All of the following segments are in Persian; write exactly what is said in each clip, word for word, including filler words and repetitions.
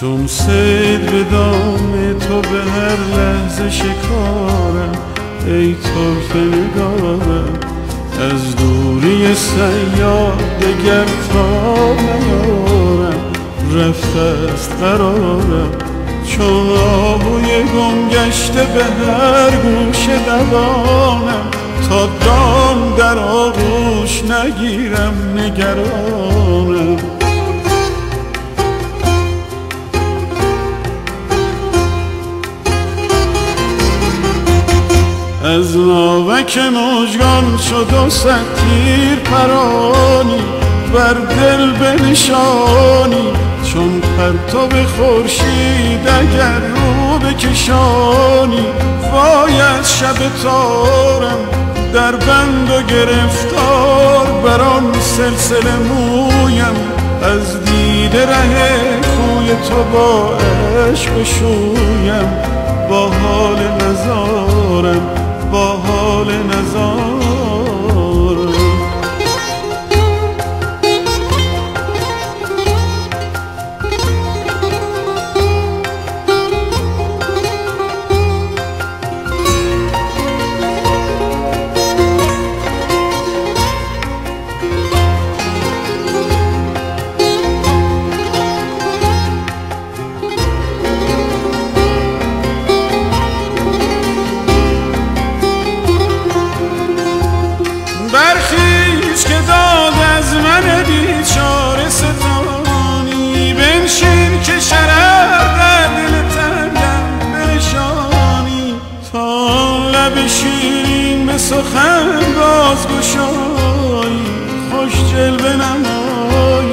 چون صید به دام تو به هر لحظه شکارم، ای طرفه نگارم از دوری صیاد دگر تا نیارم. رفته است قرارم چون آهوی گم گشته به هر گوشه دوانم، تا دام در آغوش نگیرم نگرانم. از ناوک مژگان شد و صد تیر پرانی، بر دل بنشانی چون پرتو خورشید اگر رو بکشانی. وای از شب تارم در بند و گرفتار، بر آن سلسله مویم از دیده ره کوی تو با عشق شویم. با حال نزارم با حال نزارم، برخیز که داد از من بیچاره ستانی، بنشین که شرر در دل تنگم بنشانی. تا لب شیرین به سخن بازگشایی، خوش جلوه نمایی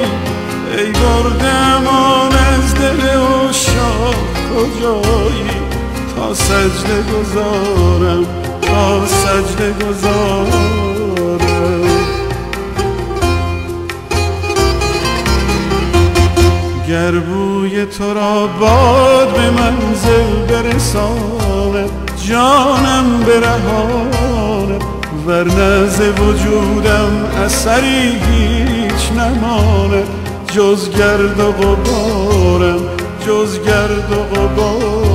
ای برده امان از دل عشاق کجایی. تا سجده گذارم تا سجده گذارم، گر بوی تو را باد به منزل برساند، جانم برهاند ورنه ز وجودم اثری هیچ نماند. جز گرد و غبارم جز گرد و غبارم.